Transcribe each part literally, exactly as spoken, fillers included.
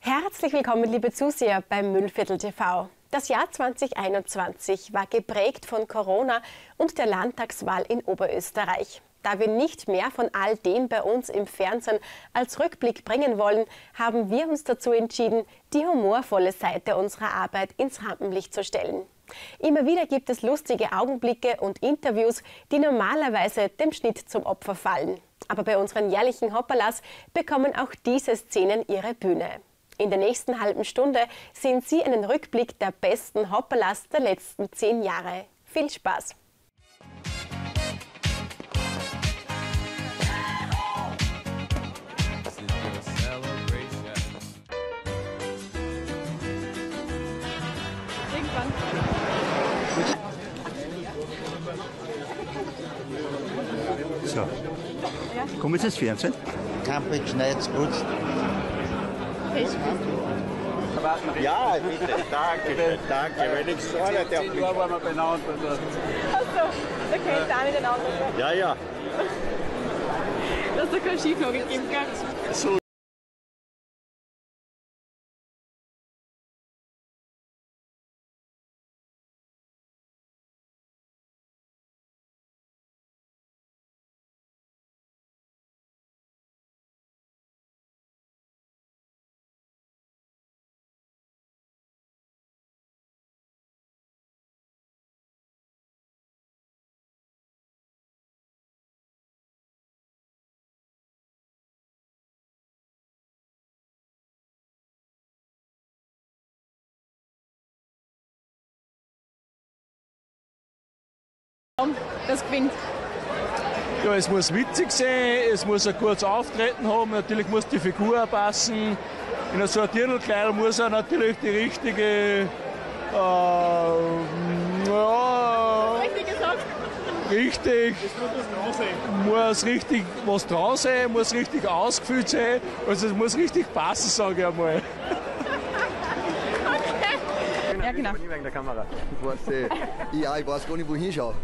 Herzlich willkommen, liebe Zuseher, beim Mühlviertel T V. Das Jahr zweitausendeinundzwanzig war geprägt von Corona und der Landtagswahl in Oberösterreich. Da wir nicht mehr von all dem bei uns im Fernsehen als Rückblick bringen wollen, haben wir uns dazu entschieden, die humorvolle Seite unserer Arbeit ins Rampenlicht zu stellen. Immer wieder gibt es lustige Augenblicke und Interviews, die normalerweise dem Schnitt zum Opfer fallen. Aber bei unseren jährlichen Hoppalas bekommen auch diese Szenen ihre Bühne. In der nächsten halben Stunde sehen Sie einen Rückblick der besten Hoppalas der letzten zehn Jahre. Viel Spaß! So, komm jetzt ins Fernsehen. Kampig, schneid's gut. Ja, bitte, danke, danke, weil ich so nicht auf mich... zehn Uhr waren wir beieinander. Achso, da kennt ihr auch nicht den Auto. Ja, ja. Dass da kein Skiflug gegeben kann. Das gewinnt. Ja, es muss witzig sein, es muss ein gutes Auftreten haben, natürlich muss die Figur passen. In so einem Dirndlkleid muss er natürlich die richtige, äh, ja, richtig gesagt. Richtig. Es muss, muss richtig was dran sein, muss richtig ausgefüllt sein, also es muss richtig passen, sage ich einmal. Ja, genau. Ich bin wegen der Kamera. Ich weiß, äh, ja, ich weiß gar nicht, wo ich hinschaue.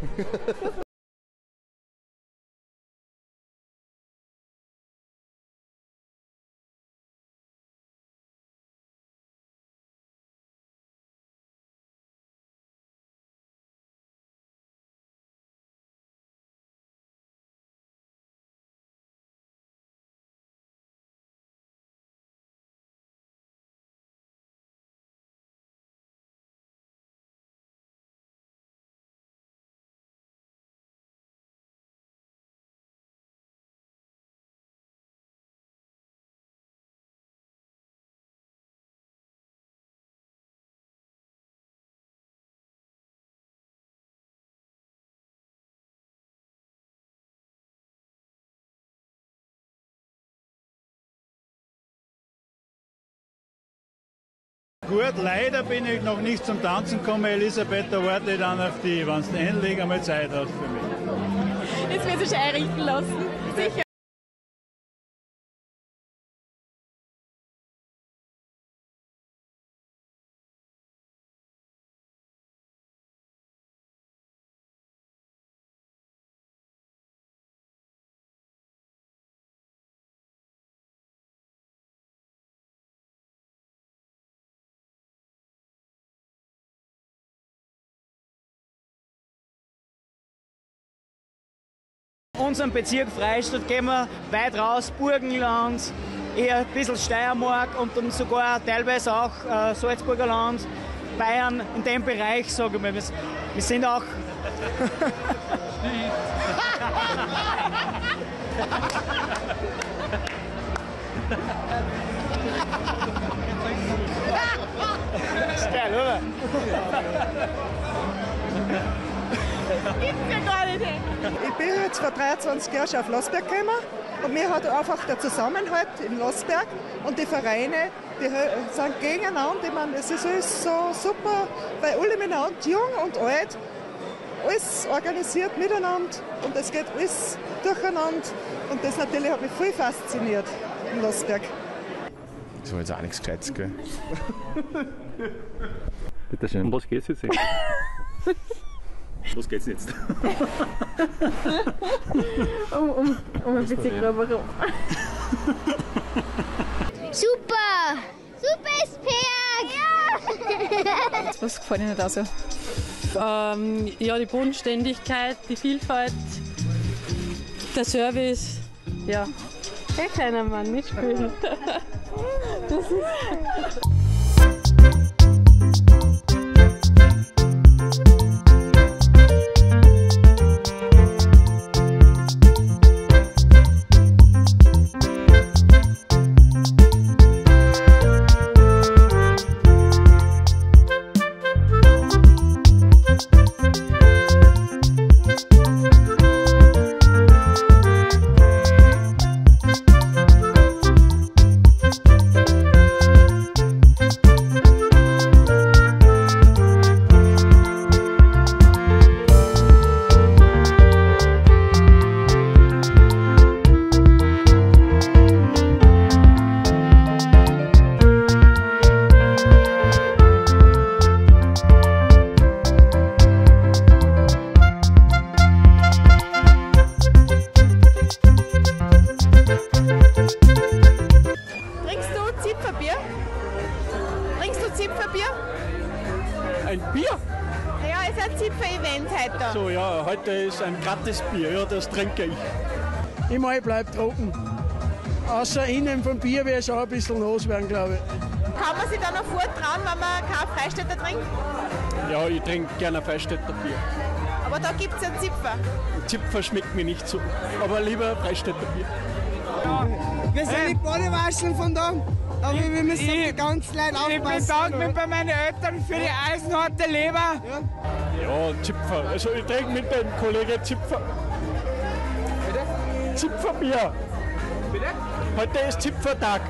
Gut, leider bin ich noch nicht zum Tanzen gekommen. Elisabeth, da warte ich dann auf die, wenn es endlich einmal Zeit hat für mich. Jetzt wird sich einrichten lassen. Sicher. Unseren Bezirk Freistadt gehen wir weit raus, Burgenland, eher ein bisschen Steiermark und dann sogar teilweise auch äh, Salzburger Land, Bayern, in dem Bereich, sage ich mal. Wir, wir sind auch... Ist geil, oder? Ich bin jetzt vor dreiundzwanzig Jahren schon auf Lossberg gekommen und mir hat einfach der Zusammenhalt in Lossberg und die Vereine, die sind gegeneinander. Ich meine, es ist alles so super, weil alle miteinander, jung und alt, alles organisiert miteinander und es geht alles durcheinander und das natürlich hat mich viel fasziniert in Lossberg. Das war jetzt auch nichts Gescheites, gell? Bitte schön. Um was geht's jetzt eigentlich? Was geht's jetzt? um, um, um ein bisschen gröber rum. Super! Super ist Peer! Ja! Was gefällt Ihnen da so? Ähm, ja, die Bodenständigkeit, die Vielfalt, der Service. Ja. Der kleine Mann mitspielen. Das ist... Das Bier, ja, das trinke ich. Immer ich bleibe trocken. Außer innen vom Bier wäre es auch ein bisschen nass werden, glaube ich. Kann man sich da noch vortrauen, wenn man kein Freistädter trinkt? Ja, ich trinke gerne ein Freistädter Bier. Aber da gibt es ja Zipfer. Zipfer schmeckt mir nicht so, aber lieber Freistädter Bier. Ja. Wir sind ähm. mit Badewascheln von da, aber ich, wir müssen ich, ganz leid aufpassen. Ich bedanke mich bei meinen Eltern für die eisenharte Leber. Ja. Ja, Zipfer. Also ich trinke mit dem Kollegen Zipfer. Bitte? Zipferbier. Bitte? Heute ist Zipfertag.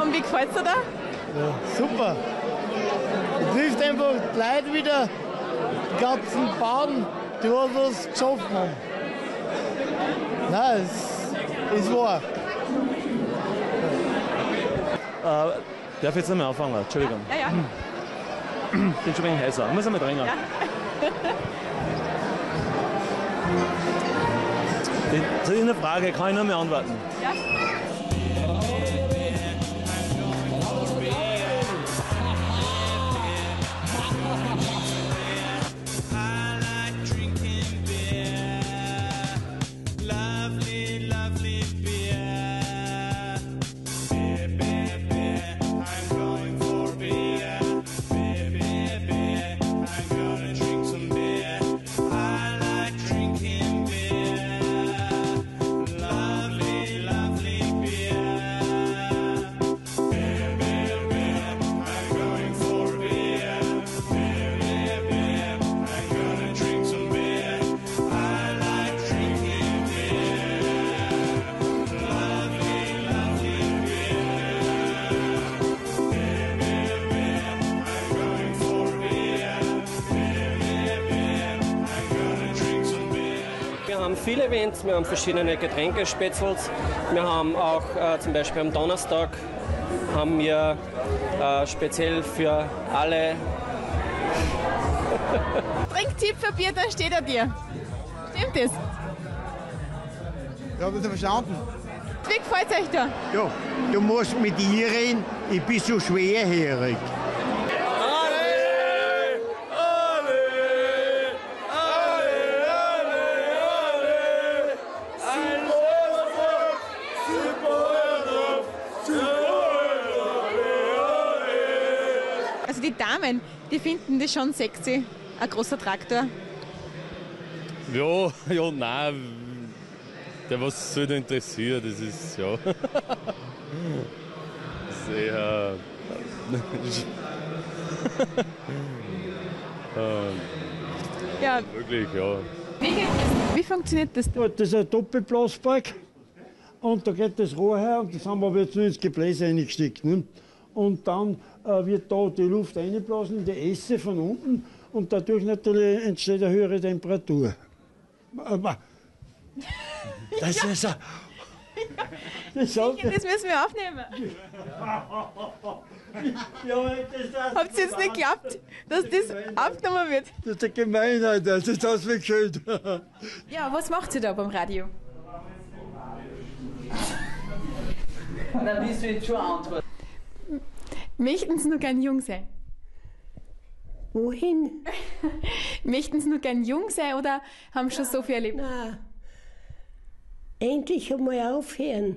Und wie gefällt es dir da? Ja, super. Du triffst einfach die Leute wieder, die ganzen Bauern, die was geschafft haben. Nein, es ist wahr. Äh, darf ich jetzt nicht mehr anfangen? Entschuldigung. Ja, ja. Ich bin schon ein wenig heißer. Ich muss einmal drängen. Ja. Das ist eine Frage, kann ich noch mehr antworten? Ja. Viele Events, wir haben verschiedene Getränkespezials. Wir haben auch äh, zum Beispiel am Donnerstag haben wir äh, speziell für alle. Trink Zipferbier, da steht er dir. Stimmt das? Ich habe das verstanden. Wie gefällt es euch da? Ja, du musst mit ihr reden, ich bin so schwerhörig. Die Damen, die finden das schon sexy, ein großer Traktor. Ja, ja, nein, der was soll da interessieren, das ist, ja, sehr, äh, ja, wirklich, ja. Wie funktioniert das? Ja, das ist ein Doppelblasbalg und da geht das Rohr her und das haben wir jetzt nur ins Gebläse reingesteckt, ne? Und dann äh, wird da die Luft eingeblasen in die Esse von unten und dadurch natürlich entsteht eine höhere Temperatur. Das ist ja. Das, Sicher, das müssen wir aufnehmen. Ja, das habt ihr jetzt nicht geglaubt, dass das, das aufgenommen wird? Das ist der Gemeinheit, das ist das wie schön. Ja, was macht ihr da beim Radio? Dann bist du jetzt schon antworten. Möchten Sie nur gern jung sein? Wohin? Möchten Sie nur gern jung sein oder haben schon ja, so viel erlebt? Nein. Endlich einmal aufhören.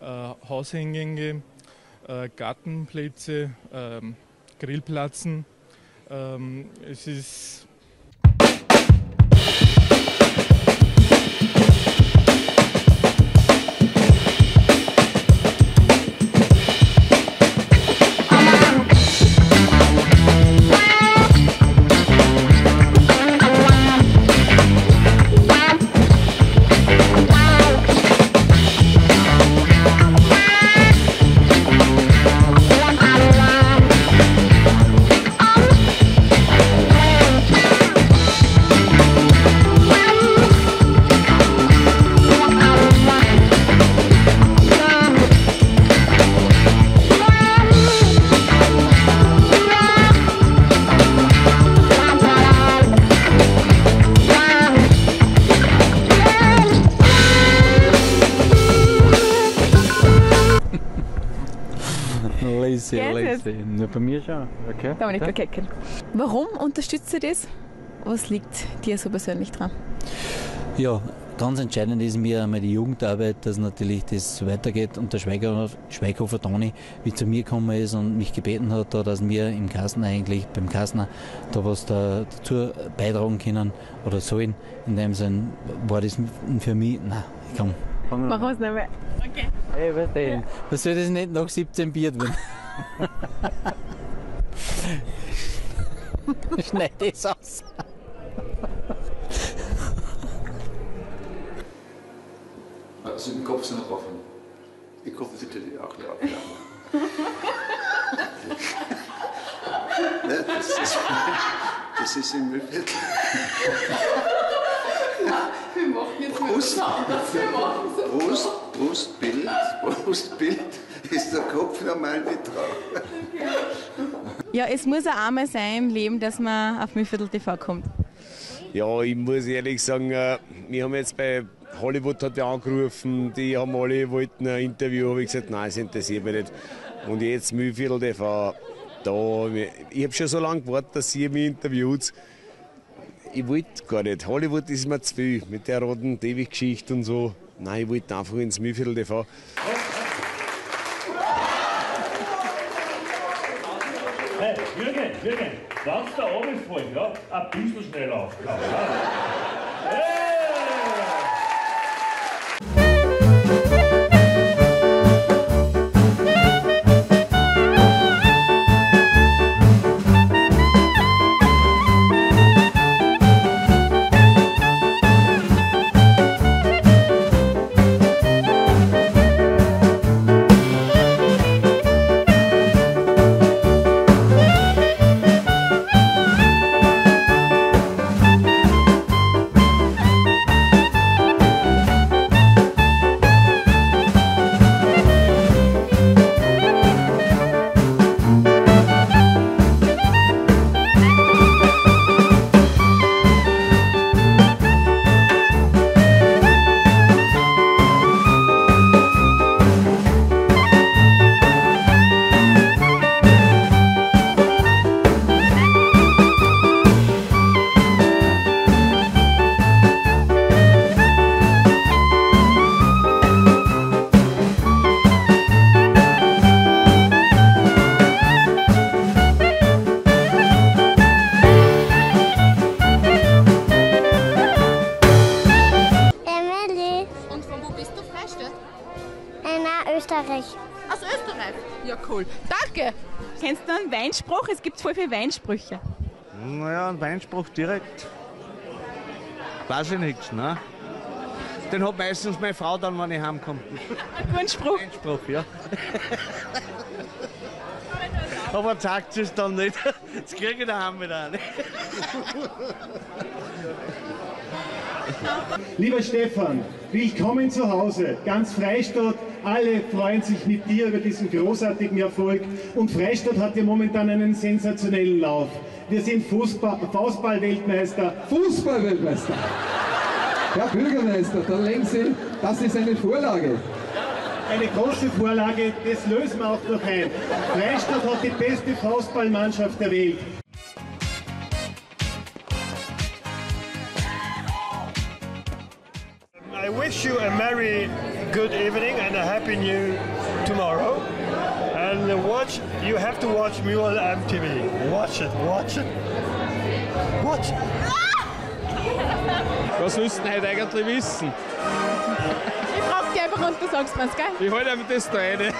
Äh, Hauseingänge, äh, Gartenplätze, äh, Grillplatzen. Äh, es ist. Nur bei mir schon. Okay. Da bin ich verkecken. Warum unterstützt ihr das? Was liegt dir so persönlich dran? Ja, ganz entscheidend ist mir einmal die Jugendarbeit, dass natürlich das weitergeht und der Schweiger, Schweighofer Toni, wie zu mir gekommen ist und mich gebeten hat, da, dass wir im Kasner eigentlich, beim Kasner, da was da dazu beitragen können oder sollen. In dem Sinn war das für mich, nein, komm. Machen wir es nicht mehr. Okay. Hey, was denn? Was soll das nicht nach siebzehn Bier werden? Schneid das aus. Also im Kopf sind noch offen. Im Kopf sind die auch noch offen. Das ist, das ist im Mühlviertel. Wir machen jetzt Brust, Brust, Brustbild, Brustbild ist der Kopf normal nicht drauf. Ja, es muss auch einmal sein im Leben, dass man auf Mühlviertel T V kommt. Ja, ich muss ehrlich sagen, wir haben jetzt bei Hollywood hat ja angerufen, die haben alle wollten ein Interview, habe ich gesagt, nein, das interessiert mich nicht. Und jetzt Mühlviertel T V, da, ich habe schon so lange gewartet, dass ihr mich interviewt. Ich wollte gar nicht. Hollywood ist mir zu viel mit der roten Teppich-Geschichte und so. Nein, ich wollte einfach ins Mühlviertel T V. Hey, Jürgen, Jürgen, wenn es da runterfällt, ja, ein bisschen schneller aufklappen. Aus Österreich? Ja, cool. Danke! Kennst du einen Weinspruch? Es gibt voll viele Weinsprüche. Naja, einen Weinspruch direkt. Weiß ich nichts, ne? Den hat meistens meine Frau dann, wenn ich heimkomme. Ein guter Spruch? Weinspruch, ja. Aber sagt sie es dann nicht. Jetzt kriege ich daheim wieder eine. Lieber Stefan, willkommen zu Hause, ganz Freistadt, alle freuen sich mit dir über diesen großartigen Erfolg und Freistadt hat ja momentan einen sensationellen Lauf. Wir sind Fußball-Weltmeister. Fußball-Weltmeister! Herr Bürgermeister, da legen Sie, das ist eine Vorlage. Eine große Vorlage, das lösen wir auch noch ein. Freistadt hat die beste Faustballmannschaft der Welt. I wish you a merry good evening and a happy new tomorrow. And watch, you have to watch Mühlviertel M T V. Watch it, watch it, watch it. Was müssten heute eigentlich wissen? Und du sagst mir's, gell? Ich halte einfach das da rein.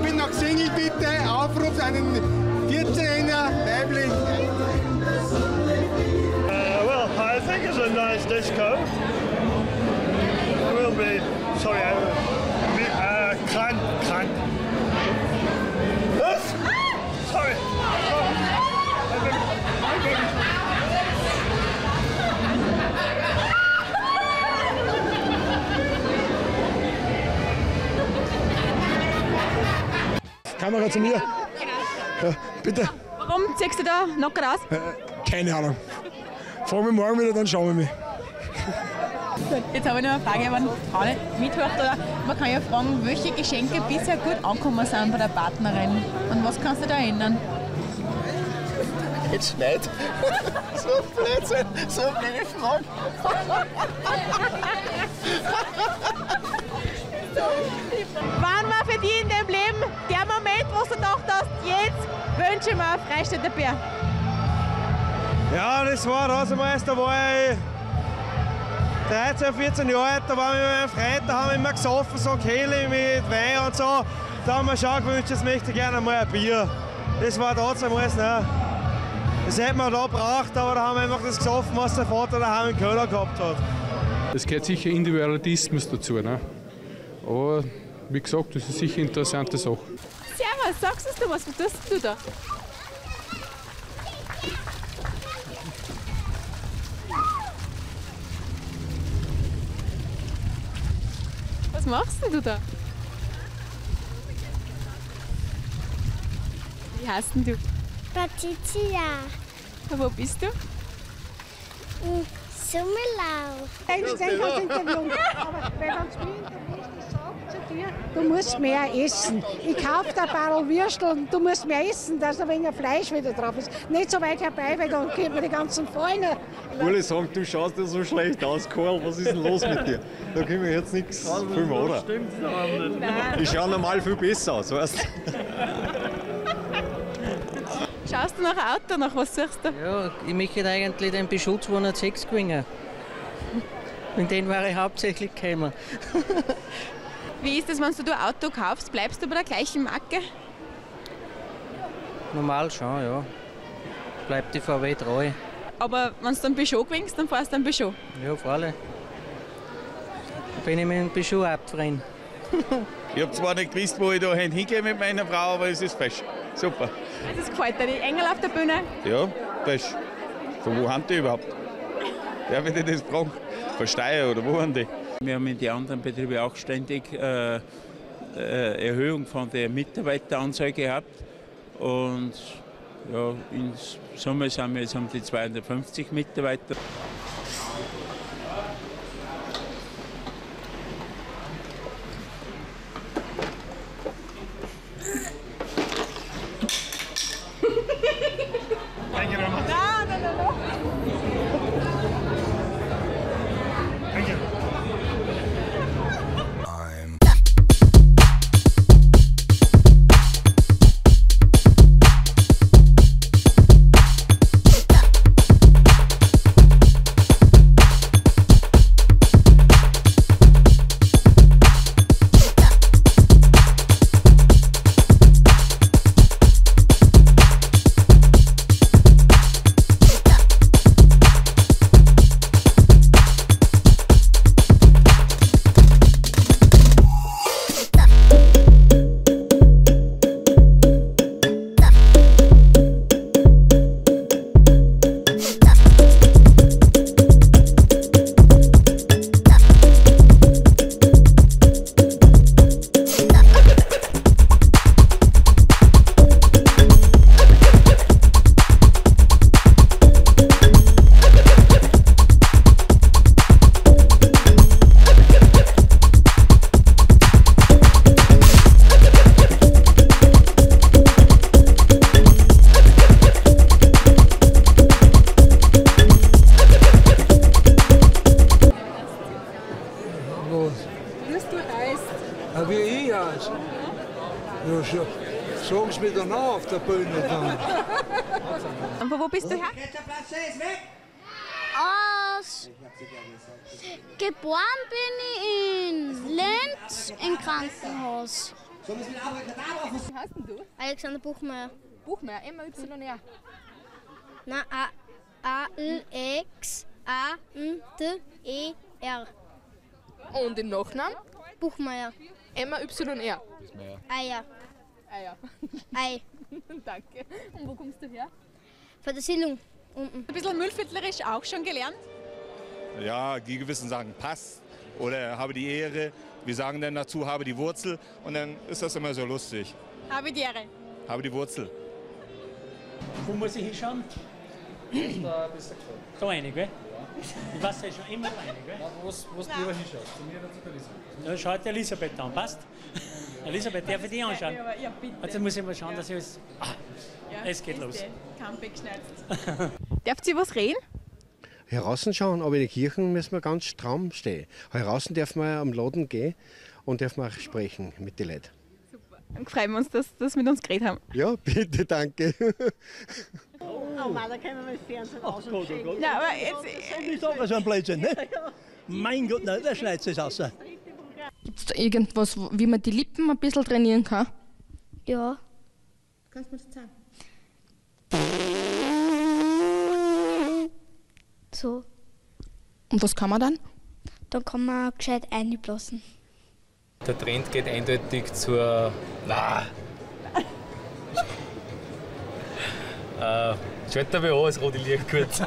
Ich bin noch Single, bitte. Aufruf einen vierzehner, weiblich. Uh, well, I think it's a nice disco. It will be, sorry, uh, krank, krank. Was? Sorry. Oh. Kamera zu mir. Ja, bitte. Warum ziehst du da locker aus? Keine Ahnung. Fahren wir morgen wieder, dann schauen wir mich. Jetzt habe ich noch eine Frage, wenn Frau nicht mithört. Oder man kann ja fragen, welche Geschenke bisher gut angekommen sind bei der Partnerin. Und was kannst du da ändern? Jetzt nicht. So Blödsinn, so blöde Fragen. Wann war für dich in deinem Leben der Moment, wo du gedacht hast, jetzt wünsche ich mir ein Freistädter Bier? Ja, das war Rasenmeister, da war ich dreizehn, vierzehn Jahre alt, da waren wir mit meinem Freund, da haben wir immer gesoffen, so Kehle mit Wein und so. Da haben wir schon gewünscht, jetzt möchte ich gerne mal ein Bier. Das war damals, ne? Das hätten wir da gebraucht, aber da haben wir einfach das gesoffen, was der Vater daheim in Köln gehabt hat. Es gehört sicher Individualismus dazu, ne? Aber wie gesagt, das ist sicher eine interessante Sache. Servus, sagst du was? Was tust du da? Was machst denn du da? Wie heißt denn du? Patricia. Wo bist du? In Summerlau. Eigentlich kannst du interviewen, aber wenn man spielt. Du musst mehr essen. Ich kaufe dir ein paar Würstel und du musst mehr essen, dass ein wenig Fleisch wieder drauf ist. Nicht so weit herbei, weil dann kommen die ganzen Fallen. Alle sagen, du schaust ja so schlecht aus, Karl, was ist denn los mit dir? Da können wir jetzt nichts filmen, oder? Ich schaue normal viel besser aus, weißt du? Schaust du nach einem Auto, nach was suchst du? Ja, ich möchte eigentlich den Peugeot zweihundertsechs gewinnen. In den wäre ich hauptsächlich gekommen. Wie ist es, wenn du ein Auto kaufst? Bleibst du bei der gleichen Marke? Normal schon, ja. Bleibt die V W treu. Aber wenn du einen Peugeot gewinnst, dann fährst du einen Peugeot? Ja, freilich. Da bin ich mit dem Peugeot abgefahren. Ich habe zwar nicht gewusst, wo ich da hingehe mit meiner Frau, aber es ist fesch. Super. Also es gefällt dir, die Engel auf der Bühne? Ja, fesch. Von wo haben die überhaupt? Wer will das fragen? Von Steyr oder wo haben die? Wir haben in den anderen Betrieben auch ständig äh, Erhöhung von der Mitarbeiteranzahl gehabt. Und ja, in Summe sind wir jetzt um die zweihundertfünfzig Mitarbeiter. schon. Sagen Sie mir dann auch auf der Bühne dann. Aber wo bist du her? Aus. Geboren bin ich in Lenz im Krankenhaus. Wie heißt denn du? Alexander Buchmeier. Buchmeier, M-Y-R. Na, A-L-X-A-N-D-E-R. Und den Nachnamen? Buchmeier. M-Y-R. Eier. Eier. Ei. Danke. Und wo kommst du her? Von der Siedlung unten. Ein bisschen mühlviertlerisch auch schon gelernt? Ja, die gewissen sagen Pass oder habe die Ehre. Wir sagen dann dazu, habe die Wurzel. Und dann ist das immer so lustig. Habe die Ehre. Habe die Wurzel. Wo muss ich hinschauen? Da bist du gekommen. Da rein, gell? Ich weiß ja schon immer rein, gell? Wo du lieber hinschaust, zu mir oder zu Elisabeth? Da schaut die Elisabeth an, passt? Elisabeth, darf ich dich anschauen? Ja, bitte. Also muss ich mal schauen, dass ich alles... Ah, ja, es geht los. Kampig schneidet. Darf ihr was reden? Herausschauen, aber in den Kirchen müssen wir ganz stramm stehen. Heraußen dürfen wir am Laden gehen und dürfen auch sprechen mit den Leuten. Super. Dann freuen wir uns, dass Sie mit uns geredet haben. Ja, bitte, danke. Oh Mann, da können wir mit Fernsehen aus dem Gott, oh Gott. Nein, aber jetzt... Das ist nicht so ein Blödsinn, ne? Mein Gott, nein, der schneidet es aus. Gibt es da irgendwas, wie man die Lippen ein bisschen trainieren kann? Ja. Kannst du mir das sagen? So. Und was kann man dann? Dann kann man gescheit einblasen. Der Trend geht eindeutig zur... Na. äh, Schalten wir an, das rote Licht kurz.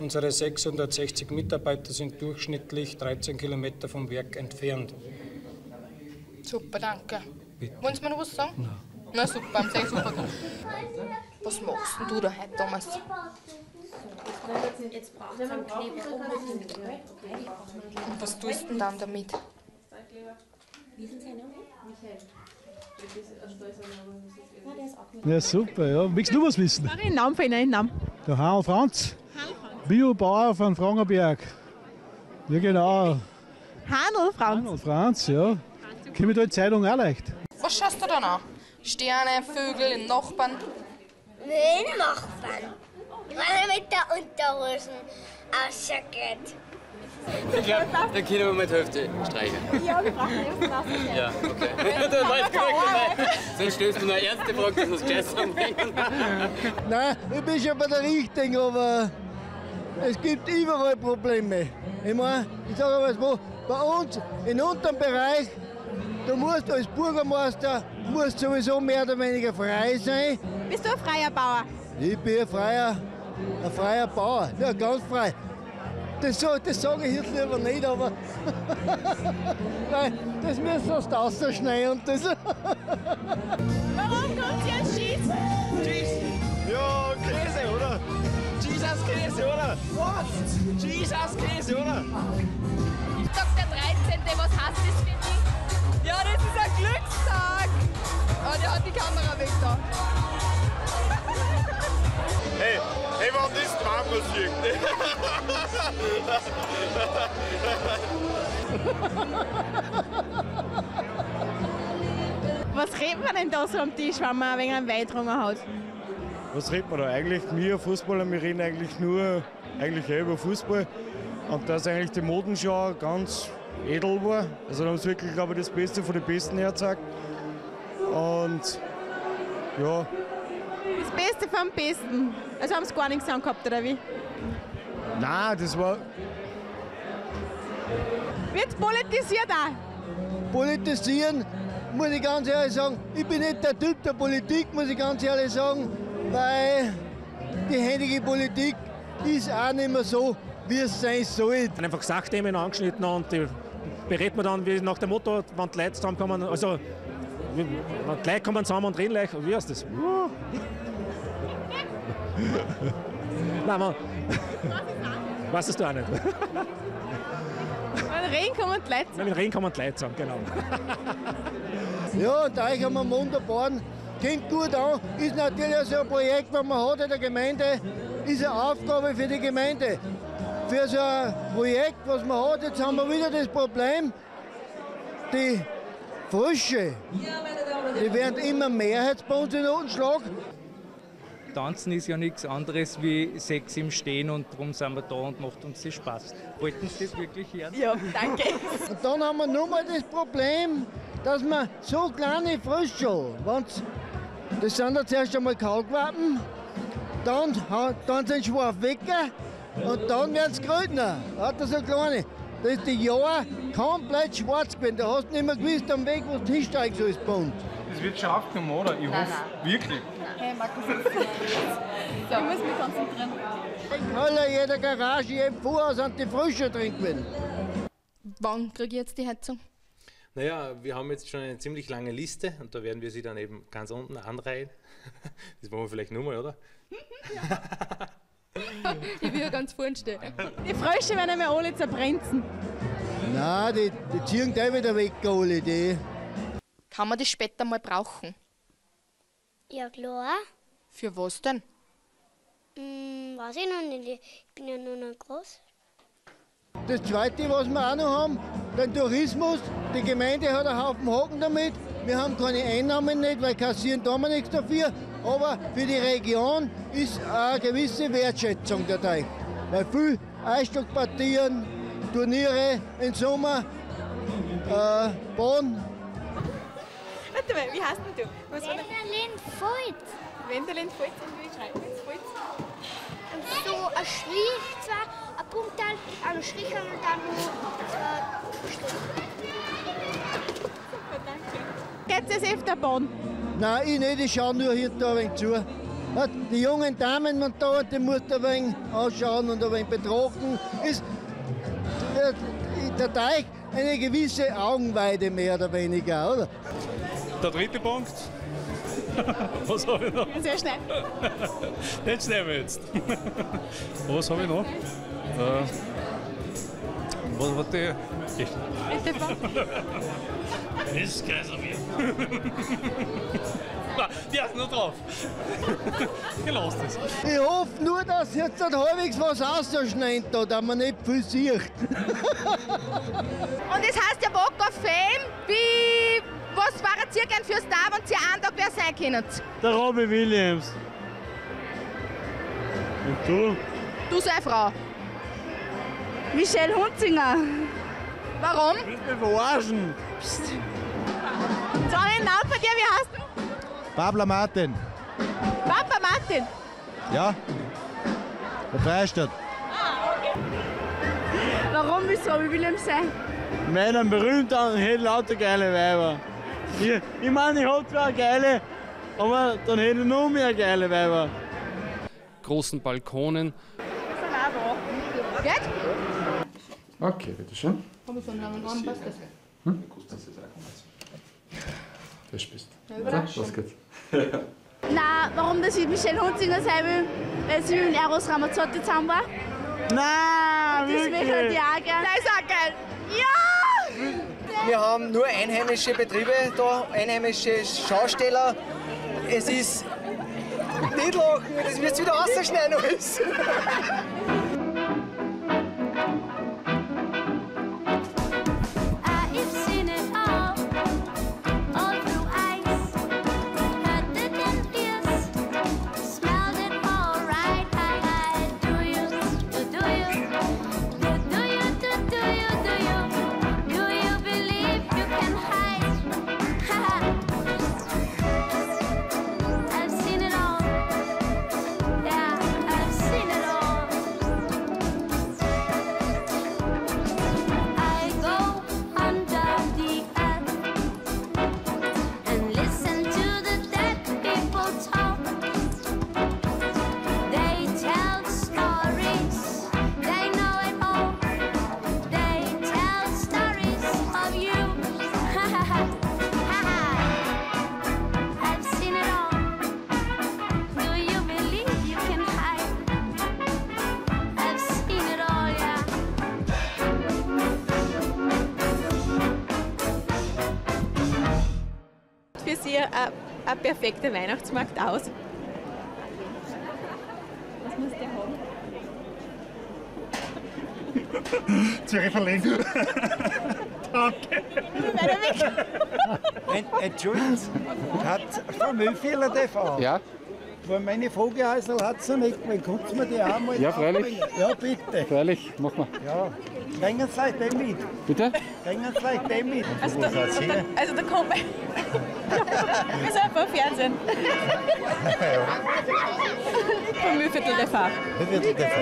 Unsere sechshundertsechzig Mitarbeiter sind durchschnittlich dreizehn Kilometer vom Werk entfernt. Super, danke. Bitte. Wollen Sie mir noch was sagen? Nein. Na super, am sechsten Tag. Was machst denn du da heute, Thomas? Jetzt braucht es einen Knebel. Und was tust du denn dann damit? Ja, super, ja. Willst du was wissen? Nein, einen Namen für einen Namen. Der Heinz und Franz. Biobauer von Frankenberg. Ja, genau. Hanel Franz. Hanel Franz, ja. Komme ich da in die Zeitung auch leicht. Was schaust du da an? Sterne, Vögel, Nachbarn? Nein, Nachbarn. Ich meine mit der Unterhosen ausgeht. Ich glaube, da können wir mal die Hälfte streichen. Ja, wir brauchen erst nachher. Ja, okay. Dann weiß ich nicht, sonst stellst du noch eine Ärzte Frage, dass wir es gleich zusammenbringen. Nein, ich bin schon bei der Richtung, aber... Es gibt überall Probleme. Ich meine, ich sage mal so, bei uns in unserem Bereich, du musst als Bürgermeister musst sowieso mehr oder weniger frei sein. Bist du ein freier Bauer? Ich bin ein freier, ein freier Bauer, ja, ganz frei. Das, das sage ich jetzt lieber nicht, aber nein, das müssen wir sonst rausschneiden. Warum kommt ihr jetzt Cheese? Cheese? Ja, Käse, oder? Jesus Käse, oder? Was? Jesus Käse, oder? Ich sag der dreizehnte Was heißt das für dich? Ja, das ist ein Glückstag! Oh, der hat die Kamera weg da. Hey, hey, warum ist Traummusik? Was redet man denn da so am Tisch, wenn man ein wenig einen Wein getrunken hat? Was redet man da eigentlich? Wir Fußballer, wir reden eigentlich nur eigentlich über Fußball. Und dass eigentlich die Modenschau ganz edel war. Also da haben sie wirklich, glaube ich, das Beste von den Besten hergezeigt. Und ja. Das Beste vom Besten. Also haben sie gar nichts angehabt, oder wie? Nein, das war... Wird politisiert auch. politisieren, muss ich ganz ehrlich sagen, ich bin nicht der Typ der Politik, muss ich ganz ehrlich sagen, weil die heutige Politik ist auch nicht mehr so, wie es sein soll. Einfach Sachthemen angeschnitten und die berät man dann wie nach dem Motto, wenn die Leute zusammenkommen, also wenn die Leute kommen zusammen und reden gleich, wie heißt das? Nein, man, weißt du auch nicht. Mit Reden kann man die Leute zusammen. Mit Reden kann man die Leute zusammen, genau. Ja, und euch haben wir wunderbaren. Klingt gut an, ist natürlich so ein Projekt, was man hat in der Gemeinde, ist eine Aufgabe für die Gemeinde. Für so ein Projekt, was man hat, jetzt haben wir wieder das Problem, die Frösche, die werden immer mehr bei uns in Notenschlag. Tanzen ist ja nichts anderes wie Sex im Stehen und darum sind wir da und macht uns das Spaß. Wollten Sie das wirklich hören? Ja, danke. Und dann haben wir nur mal das Problem, dass man so kleine Frösche, das sind ja zuerst einmal Kaulquappen, dann, dann sind Schwarfwecker und dann werden es grüner. Hat das so kleine. Da ist die Jahr komplett schwarz gewesen. Da hast du nicht mehr gewusst am Weg, wo du hinsteigen sollst. Das wird schon aufgenommen, oder? Ich hoffe, wirklich. Hey, Markus, ich muss mich konzentrieren. In aller jeder Garage, jedem Vorhaus sind die Frösche drin gewesen. Wann kriege ich jetzt die Heizung? Naja, wir haben jetzt schon eine ziemlich lange Liste und da werden wir sie dann eben ganz unten anreihen. Das wollen wir vielleicht nur mal, oder? Ich will ja ganz vorne stehen. Die Frösche werden einmal alle zerbrenzten. Nein, die, die ziehen gleich wieder weg, alle die. Kann man das später mal brauchen? Ja, klar. Für was denn? Hm, weiß ich noch nicht. Ich bin ja nur noch groß. Das Zweite, was wir auch noch haben, den Tourismus. Die Gemeinde hat einen Haufen Haken damit. Wir haben keine Einnahmen nicht, weil kassieren da wir nichts dafür. Aber für die Region ist eine gewisse Wertschätzung dabei. Weil viele Eisstockpartien, Turniere im Sommer, äh, Bonn. Warte mal, wie heißt denn du? Wendelin Foltz. Wendelin Foltz, und wie schreibt man jetzt Foltz? So ein Strich zwar. Ein Punkt dann, einen Strich und dann nur Strich. Super, danke. Geht's jetzt auf der Bahn? Nein, ich nicht, ich schaue nur hier da ein wenig zu. Die jungen Damen, man da, die muss da ein wenig anschauen und ein wenig betrachten. Ist der Teich eine gewisse Augenweide mehr oder weniger, oder? Der dritte Punkt. Was habe ich noch? Sehr schnell. Den schneiden wir jetzt. Was habe ich noch? Äh, was war der? Das ist kein Soviet. Die hast nur drauf. Gelass das. Ich hoffe nur, dass jetzt nicht halbwegs was rausschneidet, dass man nicht viel sieht. Und es heißt ja Walk of Fame, wie. Was wären Sie gern fürs Star, wenn Sie einen Tag wer sein können? Der Robbie Williams. Und du? Du sei Frau. Michelle Huntzinger. Warum? Du willst mich verarschen. Psst. So einen Namen von dir, wie heißt du? Pablo Martin. Papa Martin? Ja. Der Freistadt. Ah, okay. Warum willst du Robbie Williams sein? Meinen berühmten hätte lauter geile Weiber. Ich, ich meine, ich habe zwar geile, aber dann hätte ich noch mehr geile Weiber. Großen Balkonen. Das ist ein okay, bitteschön. Komm, so einen langen Arm, passt das? Hm? Fisch bist. So, los geht's. Nein, warum das ich Michelle Huntzinger sein will, weil sie mit Eros Ramazzotti zusammen war. Nein, das will ich halt ja gerne. Das ist auch geil. Ja! Wir haben nur einheimische Betriebe da, einheimische Schausteller. Es ist nicht lachen, das wirst du wieder rausschneiden alles. ein perfekter Weihnachtsmarkt aus. Was muss der haben? Zürich verlegen. Danke. Entschuldigen Sie, hat von Mühlviertel T V. Ja. Von meine Vogelhäusl hat sie nicht gemeint. Kannst du mir die auch mal? Ja, freilich. Ja, bitte. Freilich, mach mal. Ja. Bringen Sie gleich den mit. Bitte? Bringen Sie gleich den mit. Also da, also da, also da kommt man. Wir sind einfach Fernsehen. Vom Mühlviertel T V. Mühlviertel T V.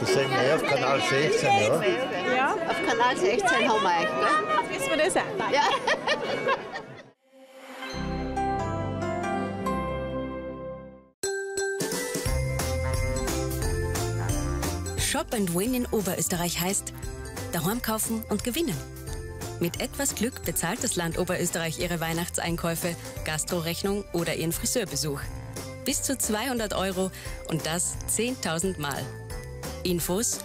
Das sind wir auf Kanal sechzehn, ja? Ja, auf Kanal sechzehn haben wir euch, ne? Jetzt wissen wir das auch. Ja. Shop and Win in Oberösterreich heißt, daheim kaufen und gewinnen. Mit etwas Glück bezahlt das Land Oberösterreich ihre Weihnachtseinkäufe, Gastrorechnung oder ihren Friseurbesuch. Bis zu zweihundert Euro und das zehntausend Mal. Infos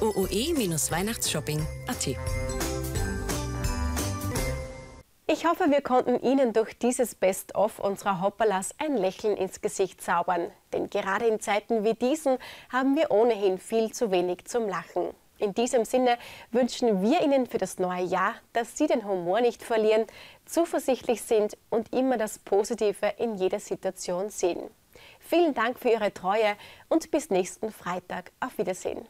O O E Weihnachtsshopping Punkt A T. Ich hoffe, wir konnten Ihnen durch dieses Best-of unserer Hoppalas ein Lächeln ins Gesicht zaubern. Denn gerade in Zeiten wie diesen haben wir ohnehin viel zu wenig zum Lachen. In diesem Sinne wünschen wir Ihnen für das neue Jahr, dass Sie den Humor nicht verlieren, zuversichtlich sind und immer das Positive in jeder Situation sehen. Vielen Dank für Ihre Treue und bis nächsten Freitag. Auf Wiedersehen.